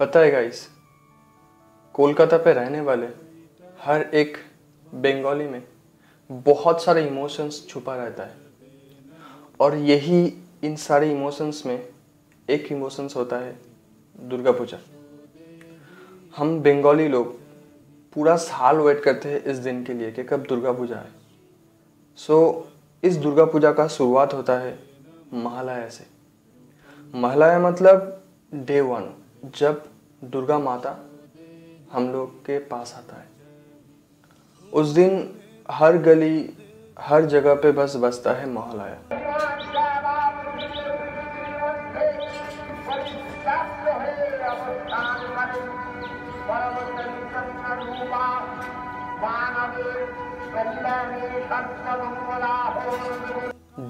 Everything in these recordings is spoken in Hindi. पता है गाइस, कोलकाता पे रहने वाले हर एक बंगाली में बहुत सारे इमोशंस छुपा रहता है और यही इन सारे इमोशंस में एक इमोशंस होता है दुर्गा पूजा। हम बंगाली लोग पूरा साल वेट करते हैं इस दिन के लिए कि कब दुर्गा पूजा है। सो इस दुर्गा पूजा का शुरुआत होता है महालया से। महालया मतलब डे वन, जब दुर्गा माता हम लोग के पास आता है। उस दिन हर गली हर जगह पे बस बसता है महालया।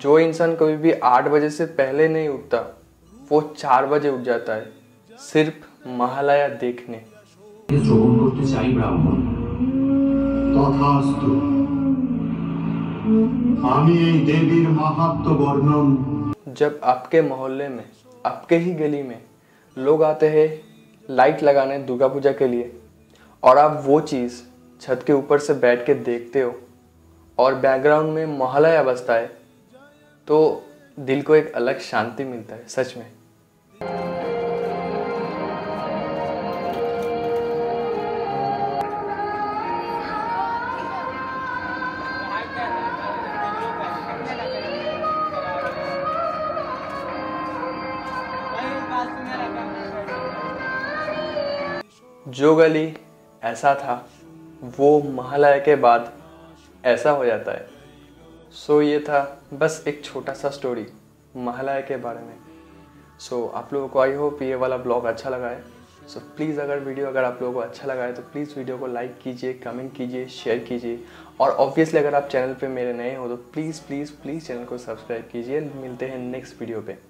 जो इंसान कभी भी 8 बजे से पहले नहीं उठता वो 4 बजे उठ जाता है सिर्फ महालया देखने। जब आपके मोहल्ले में आपके ही गली में लोग आते हैं लाइट लगाने दुर्गा पूजा के लिए और आप वो चीज़ छत के ऊपर से बैठ के देखते हो और बैकग्राउंड में महालया बजता है तो दिल को एक अलग शांति मिलता है सच में। जो गली ऐसा था वो महालया के बाद ऐसा हो जाता है। सो ये था बस एक छोटा सा स्टोरी महालया के बारे में। सो आप लोगों को आई होप ये वाला ब्लॉग अच्छा लगा है। सो प्लीज़ अगर वीडियो आप लोगों को अच्छा लगा है तो प्लीज़ वीडियो को लाइक कीजिए, कमेंट कीजिए, शेयर कीजिए और ऑब्वियसली अगर आप चैनल पे मेरे नए हो तो प्लीज़ प्लीज़ प्लीज़ चैनल को सब्सक्राइब कीजिए। मिलते हैं नेक्स्ट वीडियो पे।